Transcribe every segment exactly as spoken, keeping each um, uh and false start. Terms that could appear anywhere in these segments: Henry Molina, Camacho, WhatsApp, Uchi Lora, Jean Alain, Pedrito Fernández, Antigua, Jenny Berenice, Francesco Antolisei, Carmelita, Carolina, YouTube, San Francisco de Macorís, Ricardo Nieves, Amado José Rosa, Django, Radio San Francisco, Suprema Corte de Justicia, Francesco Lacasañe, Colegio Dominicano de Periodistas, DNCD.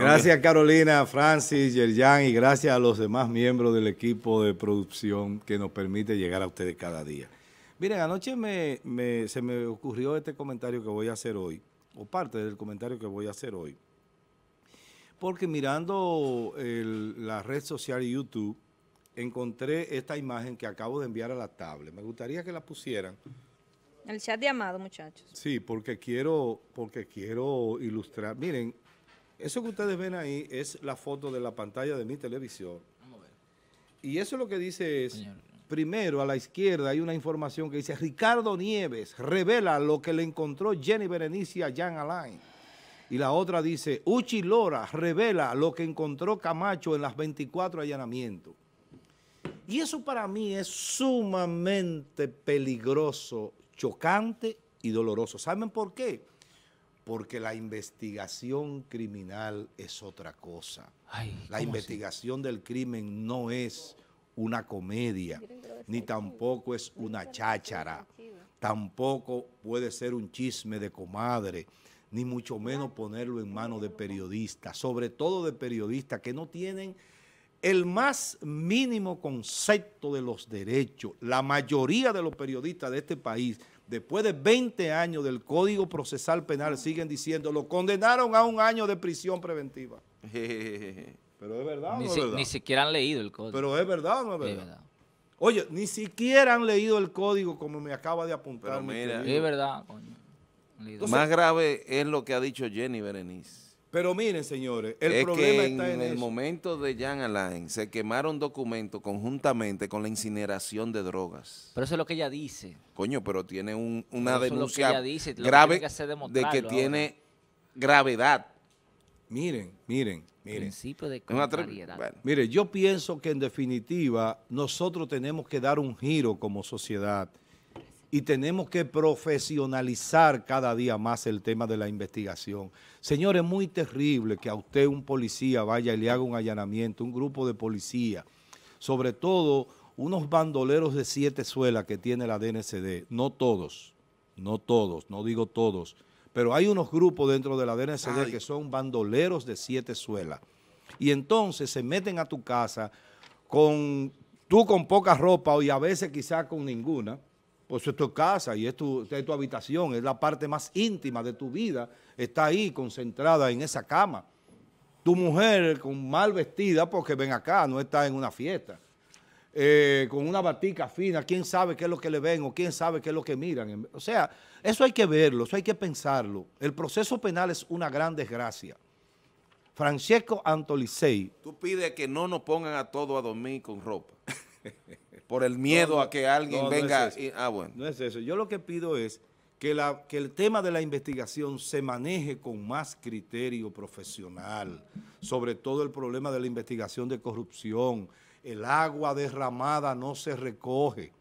Gracias, okay. Carolina, Francis, Yerjan, y gracias a los demás miembros del equipo de producción que nos permite llegar a ustedes cada día. Miren, anoche me, me, se me ocurrió este comentario que voy a hacer hoy, o parte del comentario que voy a hacer hoy, porque mirando el, la red social YouTube, encontré esta imagen que acabo de enviar a la tablet. Me gustaría que la pusieran. El chat de Amado, muchachos. Sí, porque quiero, porque quiero ilustrar. Miren, eso que ustedes ven ahí es la foto de la pantalla de mi televisión. Vamos a ver. Y eso lo que dice es, señor, primero a la izquierda hay una información que dice, Ricardo Nieves revela lo que le encontró Jenny Berenice a Jean Alain. Y la otra dice, Uchi Lora revela lo que encontró Camacho en las veinticuatro allanamientos. Y eso para mí es sumamente peligroso, chocante y doloroso. ¿Saben por qué? Porque la investigación criminal es otra cosa. Ay, la investigación así? del crimen no es una comedia, ni tampoco es una cháchara, tampoco puede ser un chisme de comadre, ni mucho menos ponerlo en manos de periodistas, sobre todo de periodistas que no tienen el más mínimo concepto de los derechos. La mayoría de los periodistas de este país, después de veinte años del Código Procesal Penal, siguen diciendo, lo condenaron a un año de prisión preventiva. Pero es verdad o no es verdad. Ni siquiera han leído el código. Pero es verdad o no es verdad. Es verdad. Oye, ni siquiera han leído el código, como me acaba de apuntar. Mira, es verdad, coño. Entonces, más grave es lo que ha dicho Jenny Berenice. Pero miren, señores, el es problema que en está en el eso. momento de Jean Alain se quemaron documentos conjuntamente con la incineración de drogas. Pero eso es lo que ella dice. Coño, pero tiene un, una pero denuncia es lo que ella dice, grave que que de que tiene ahora. gravedad. Miren, miren, miren. Principio de contrariedad. Bueno, mire, yo pienso que en definitiva nosotros tenemos que dar un giro como sociedad y tenemos que profesionalizar cada día más el tema de la investigación. Señores, es muy terrible que a usted un policía vaya y le haga un allanamiento, un grupo de policía, sobre todo unos bandoleros de siete suelas que tiene la D N C D. No todos, no todos, no digo todos, pero hay unos grupos dentro de la D N C D Ay. que son bandoleros de siete suelas. Y entonces se meten a tu casa, con tú con poca ropa y a veces quizás con ninguna. Pues es tu casa y es tu, es tu habitación, es la parte más íntima de tu vida, está ahí concentrada en esa cama. Tu mujer con mal vestida, porque ven acá, no está en una fiesta, eh, con una batica fina, quién sabe qué es lo que le ven o quién sabe qué es lo que miran. O sea, eso hay que verlo, eso hay que pensarlo. El proceso penal es una gran desgracia. Francesco Antolisei. Tú pides que no nos pongan a todos a dormir con ropa. Por el miedo no, no, a que alguien no, venga... No es y, ah, bueno. No es eso. Yo lo que pido es que, la, que el tema de la investigación se maneje con más criterio profesional, sobre todo el problema de la investigación de corrupción. El agua derramada no se recoge.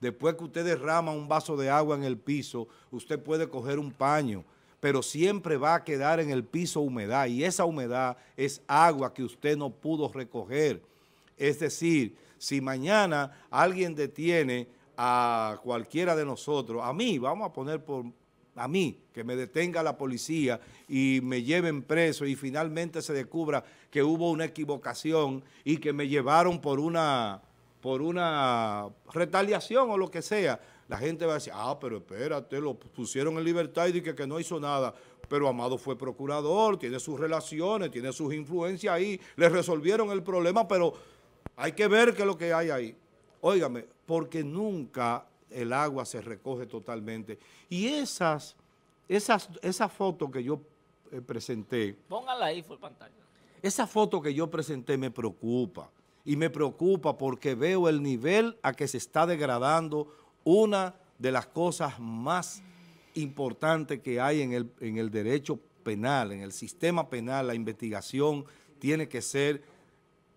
Después que usted derrama un vaso de agua en el piso, usted puede coger un paño, pero siempre va a quedar en el piso humedad, y esa humedad es agua que usted no pudo recoger. Es decir, si mañana alguien detiene a cualquiera de nosotros, a mí, vamos a poner por a mí, que me detenga la policía y me lleven preso y finalmente se descubra que hubo una equivocación y que me llevaron por una, por una retaliación o lo que sea, la gente va a decir, ah, pero espérate, lo pusieron en libertad y dije que no hizo nada. Pero Amado fue procurador, tiene sus relaciones, tiene sus influencias ahí, le resolvieron el problema, pero hay que ver qué es lo que hay ahí. Óigame, porque nunca el agua se recoge totalmente. Y esas, esas, esa foto que yo eh, presenté... Póngala ahí, fue pantalla. Esa foto que yo presenté me preocupa, y me preocupa porque veo el nivel a que se está degradando una de las cosas más importante que hay en el, en el derecho penal, en el sistema penal. La investigación tiene que ser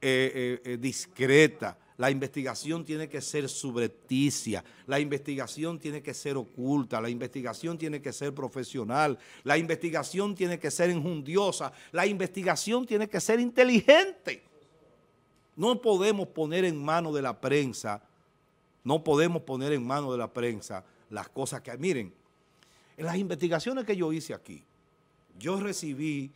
eh, eh, discreta, la investigación tiene que ser subrepticia, la investigación tiene que ser oculta, la investigación tiene que ser profesional, la investigación tiene que ser enjundiosa, la investigación tiene que ser inteligente. No podemos poner en manos de la prensa, no podemos poner en manos de la prensa las cosas que, miren, en las investigaciones que yo hice aquí, yo recibí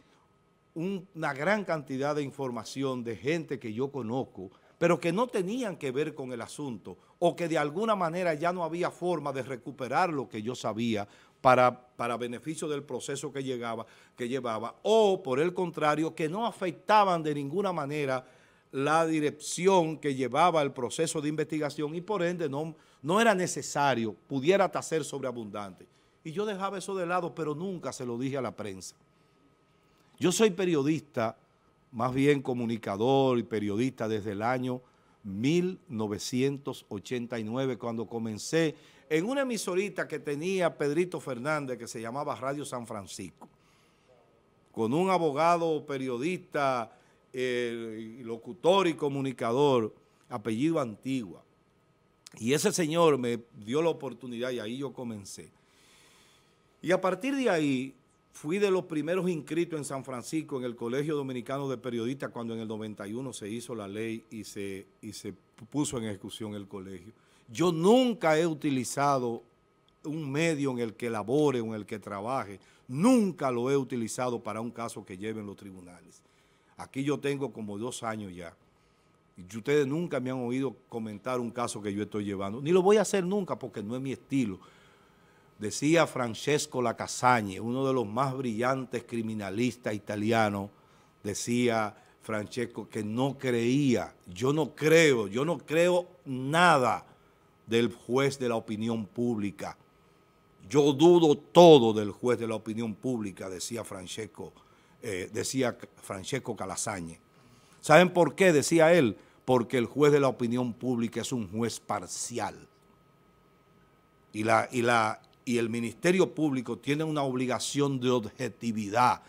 un, una gran cantidad de información de gente que yo conozco, pero que no tenían que ver con el asunto, o que de alguna manera ya no había forma de recuperar lo que yo sabía para, para beneficio del proceso que, llegaba, que llevaba, o por el contrario, que no afectaban de ninguna manera la dirección que llevaba el proceso de investigación y por ende no, no era necesario, pudiera hasta ser sobreabundante. Y yo dejaba eso de lado, pero nunca se lo dije a la prensa. Yo soy periodista, más bien comunicador y periodista desde el año mil novecientos ochenta y nueve, cuando comencé en una emisorita que tenía Pedrito Fernández, que se llamaba Radio San Francisco, con un abogado, periodista, eh, locutor y comunicador, apellido Antigua. Y ese señor me dio la oportunidad y ahí yo comencé. Y a partir de ahí, fui de los primeros inscritos en San Francisco, en el Colegio Dominicano de Periodistas, cuando en el noventa y uno se hizo la ley y se, y se puso en ejecución el colegio. Yo nunca he utilizado un medio en el que labore o en el que trabaje, nunca lo he utilizado para un caso que lleven los tribunales. Aquí yo tengo como dos años ya, y ustedes nunca me han oído comentar un caso que yo estoy llevando, ni lo voy a hacer nunca porque no es mi estilo. Decía Francesco Lacasañe, uno de los más brillantes criminalistas italianos, decía Francesco que no creía, yo no creo, yo no creo nada del juez de la opinión pública. Yo dudo todo del juez de la opinión pública, decía Francesco, eh, decía Francesco Lacasañe. ¿Saben por qué? Decía él, porque el juez de la opinión pública es un juez parcial. Y la... Y la Y el Ministerio Público tiene una obligación de objetividad,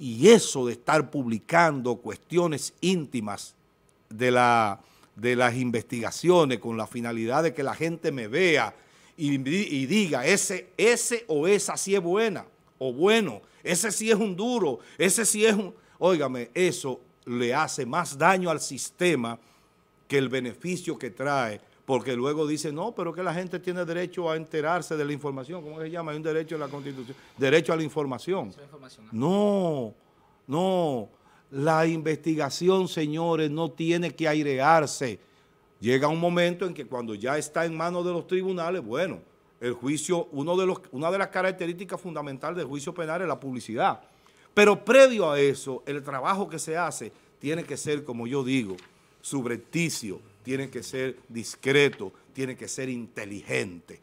y eso de estar publicando cuestiones íntimas de, la, de las investigaciones con la finalidad de que la gente me vea y, y diga ese, ese o esa sí es buena o bueno, ese sí es un duro, ese sí es un... Óigame, eso le hace más daño al sistema que el beneficio que trae. Porque luego dice, no, pero que la gente tiene derecho a enterarse de la información. ¿Cómo se llama? Hay un derecho en la Constitución. Derecho a la información. No, no. La investigación, señores, no tiene que airearse. Llega un momento en que cuando ya está en manos de los tribunales, bueno, el juicio, uno de los, una de las características fundamentales del juicio penal es la publicidad. Pero previo a eso, el trabajo que se hace tiene que ser, como yo digo, subrepticio. Tiene que ser discreto, tiene que ser inteligente.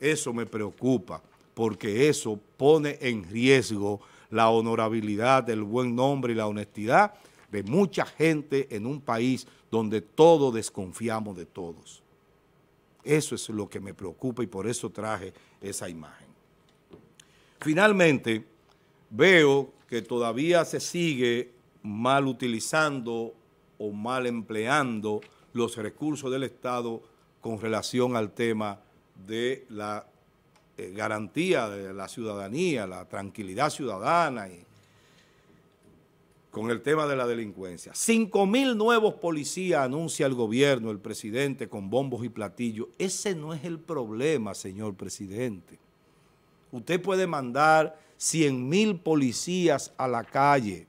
Eso me preocupa, porque eso pone en riesgo la honorabilidad, el buen nombre y la honestidad de mucha gente en un país donde todos desconfiamos de todos. Eso es lo que me preocupa y por eso traje esa imagen. Finalmente, veo que todavía se sigue mal utilizando o mal empleando los recursos del Estado con relación al tema de la eh, garantía de la ciudadanía, la tranquilidad ciudadana, y con el tema de la delincuencia. Cinco mil nuevos policías anuncia el gobierno, el presidente, con bombos y platillos. Ese no es el problema, señor presidente. Usted puede mandar cien mil policías a la calle,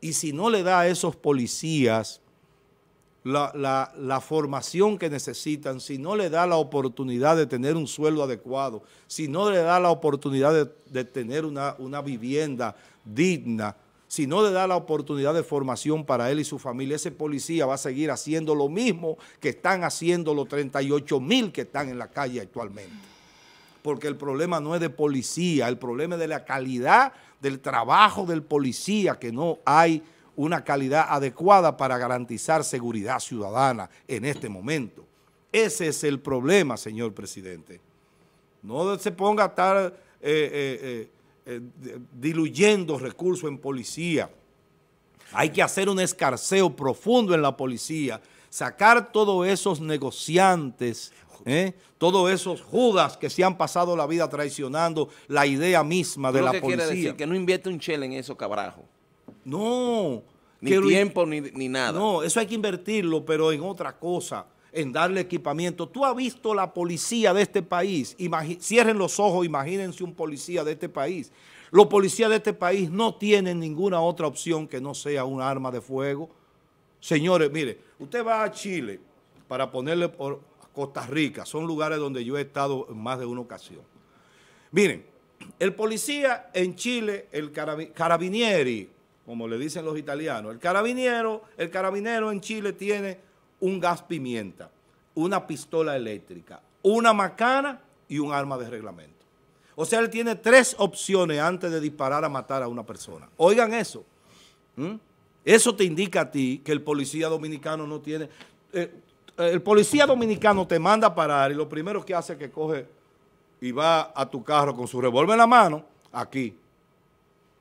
y si no le da a esos policías la, la, la formación que necesitan, si no le da la oportunidad de tener un sueldo adecuado, si no le da la oportunidad de, de tener una, una vivienda digna, si no le da la oportunidad de formación para él y su familia, ese policía va a seguir haciendo lo mismo que están haciendo los treinta y ocho mil que están en la calle actualmente. Porque el problema no es de policía, el problema es de la calidad del trabajo del policía, que no hay una calidad adecuada para garantizar seguridad ciudadana en este momento. Ese es el problema, señor presidente. No se ponga a estar eh, eh, eh, eh, diluyendo recursos en policía. Hay que hacer un escarceo profundo en la policía, sacar todos esos negociantes, ¿Eh? todos esos judas que se han pasado la vida traicionando la idea misma de la policía. ¿Qué quiere decir? Que no invierte un chel en eso, cabrajo. No. Ni que tiempo, ni, ni nada. No, eso hay que invertirlo, pero en otra cosa, en darle equipamiento. ¿Tú has visto la policía de este país? Imag- Cierren los ojos, imagínense un policía de este país. Los policías de este país no tienen ninguna otra opción que no sea un arma de fuego. Señores, mire, usted va a Chile, para ponerle por Costa Rica, son lugares donde yo he estado en más de una ocasión. Miren, el policía en Chile, el carabin carabinieri, como le dicen los italianos, el carabinero, el carabinero en Chile tiene un gas pimienta, una pistola eléctrica, una macana y un arma de reglamento. O sea, él tiene tres opciones antes de disparar a matar a una persona. Oigan eso. ¿Mm? Eso te indica a ti que el policía dominicano no tiene... Eh, el policía dominicano te manda a parar y lo primero que hace es que coge y va a tu carro con su revólver en la mano, aquí.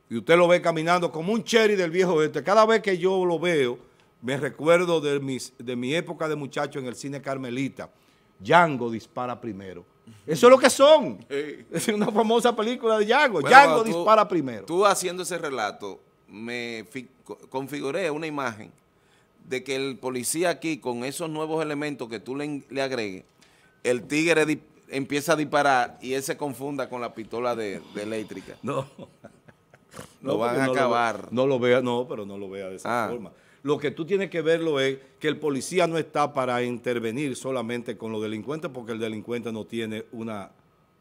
Y usted lo ve caminando como un cherry del viejo este. Cada vez que yo lo veo, me recuerdo de, mis, de mi época de muchacho en el cine Carmelita. Django dispara primero. Eso es lo que son. Sí. Es una famosa película de Django. Bueno, Django tú, dispara primero. Tú haciendo ese relato, me configuré una imagen de que el policía aquí, con esos nuevos elementos que tú le, le agregues, el tigre empieza a disparar y él se confunda con la pistola de, de eléctrica. No. Lo no, van a no acabar. Lo, no lo vea, no, pero no lo vea de esa ah. forma. Lo que tú tienes que verlo es que el policía no está para intervenir solamente con los delincuentes, porque el delincuente no tiene una,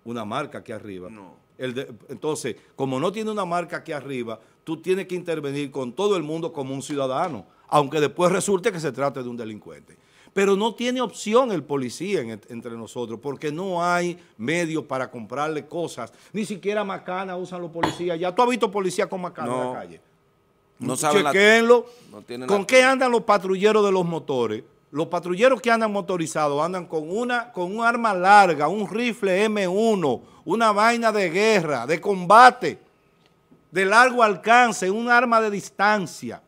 una marca aquí arriba. No. El de, entonces, como no tiene una marca aquí arriba, tú tienes que intervenir con todo el mundo como un ciudadano, aunque después resulte que se trate de un delincuente. Pero no tiene opción el policía en, entre nosotros, porque no hay medios para comprarle cosas. Ni siquiera macana usan los policías. Ya tú has visto policías con macana no, en la calle. No saben. Chequenlo. La, no tienen ¿Con la... qué andan los patrulleros de los motores? Los patrulleros que andan motorizados andan con una con un arma larga, un rifle eme uno, una vaina de guerra, de combate, de largo alcance, un arma de distancia,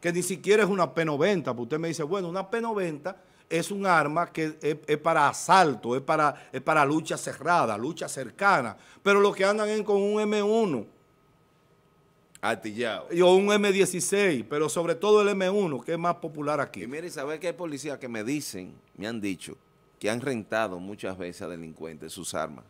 que ni siquiera es una pe noventa, porque usted me dice, bueno, una pe noventa es un arma que es, es para asalto, es para, es para lucha cerrada, lucha cercana, pero los que andan en con un eme uno, atillado, o un eme dieciséis, pero sobre todo el eme uno, que es más popular aquí. Y mire, ¿sabes que hay policías que me dicen, me han dicho, que han rentado muchas veces a delincuentes sus armas?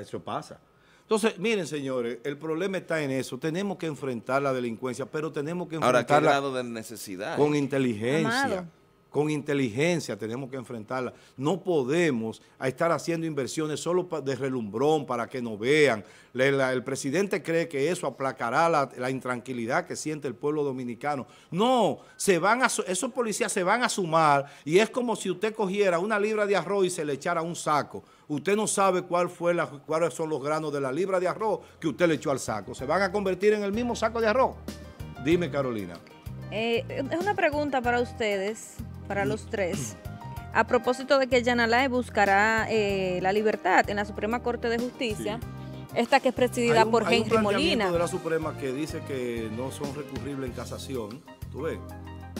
Eso pasa. Entonces, miren, señores, el problema está en eso. Tenemos que enfrentar la delincuencia, pero tenemos que enfrentarla... Ahora, ¿qué grado de necesidad? Con inteligencia. Amado. Con inteligencia tenemos que enfrentarla. No podemos estar haciendo inversiones solo de relumbrón para que nos vean. Le, la, el presidente cree que eso aplacará la, la intranquilidad que siente el pueblo dominicano. No, se van a, esos policías se van a sumar y es como si usted cogiera una libra de arroz y se le echara un saco. Usted no sabe cuál fue la, cuáles son los granos de la libra de arroz que usted le echó al saco. ¿Se van a convertir en el mismo saco de arroz? Dime, Carolina. Eh, es una pregunta para ustedes, para los tres. A propósito de que Jean Alain buscará eh, la libertad en la Suprema Corte de Justicia, sí. Esta que es presidida un, por Henry Molina. Hay un planteamiento de la Suprema que dice que no son recurribles en casación, tú ves,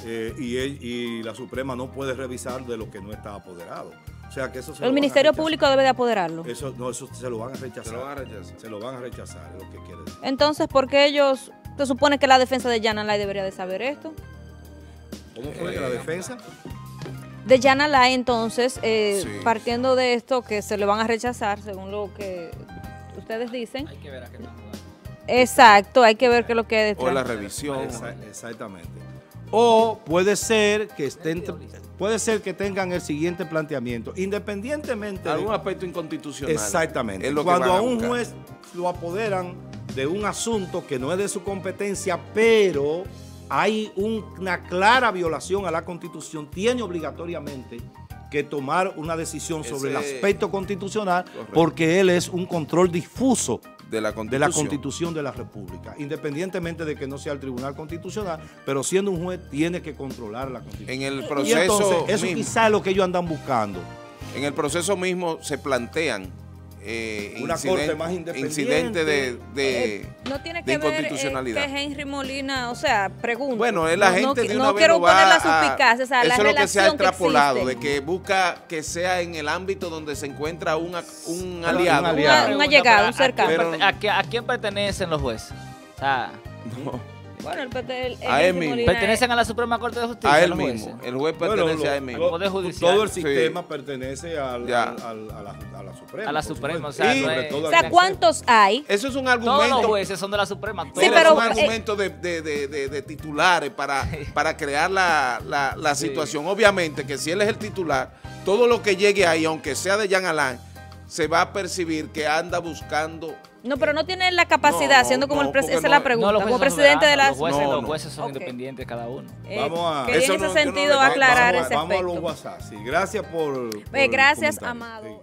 eh, y, él, y la Suprema no puede revisar de lo que no está apoderado. O sea, que eso se el Ministerio Público debe de apoderarlo. Eso, no, eso se lo van a rechazar. Se lo van a rechazar. Se lo van a rechazar, es lo que quiere decir. Entonces, ¿por qué ellos, se supone que la defensa de Jean Alain debería de saber esto? ¿Cómo fue eh, la defensa? De Jean Alain, entonces, eh, sí. partiendo de esto, que se le van a rechazar, según lo que ustedes dicen. Hay que ver a qué tanto. Exacto, hay que ver qué es lo que es detrás. O la revisión. Exact, exactamente. O puede ser que estén... Puede ser que tengan el siguiente planteamiento, independientemente... Algún de, aspecto inconstitucional. Exactamente. Lo Cuando a, a un juez lo apoderan de un asunto que no es de su competencia, pero hay un, una clara violación a la Constitución, tiene obligatoriamente que tomar una decisión Ese, sobre el aspecto constitucional, correcto. Porque él es un control difuso de la, de la Constitución de la República, independientemente de que no sea el Tribunal Constitucional, pero siendo un juez tiene que controlar la Constitución. En el proceso y entonces, eso quizás es lo que ellos andan buscando. En el proceso mismo se plantean eh, una corte más independiente. Incidente de, de eh, no tiene que ver eh, que Henry Molina, o sea, pregunto. Bueno, la gente no, de una no vez quiero va poner la suspicacia, o sea, eso la es lo que se ha extrapolado, que de que busca que sea en el ámbito donde se encuentra una, un aliado, una, una, una llegada, un cercano. ¿A, a, a quién pertenecen los jueces? O sea, no. Bueno, el, el, el a él mismo. ¿Pertenecen a la Suprema Corte de Justicia? A él mismo. El juez pertenece bueno, lo, a él mismo. Lo, Poder Judicial. Todo el sistema sí. pertenece al, al, al, a, la, a la Suprema. A la Suprema, o sea, y, no es, o sea, ¿cuántos hay? Eso es un argumento. Todos los jueces son de la Suprema. Sí, pero, es un argumento eh, de, de, de, de titulares para, para crear la, la, la situación. Sí. Obviamente que si él es el titular, todo lo que llegue ahí, aunque sea de Jean Alain, se va a percibir que anda buscando... No, pero no tiene la capacidad, no, siendo como no, el presidente, esa es no, la pregunta, no, como presidente de, de las... Los jueces, no, no. Los jueces son okay. independientes cada uno. Eh, vamos a... Quería en ese no, sentido no, aclarar vamos, ese vamos aspecto. Vamos a los WhatsApp, sí. Gracias por... por eh, gracias, Amado. Sí.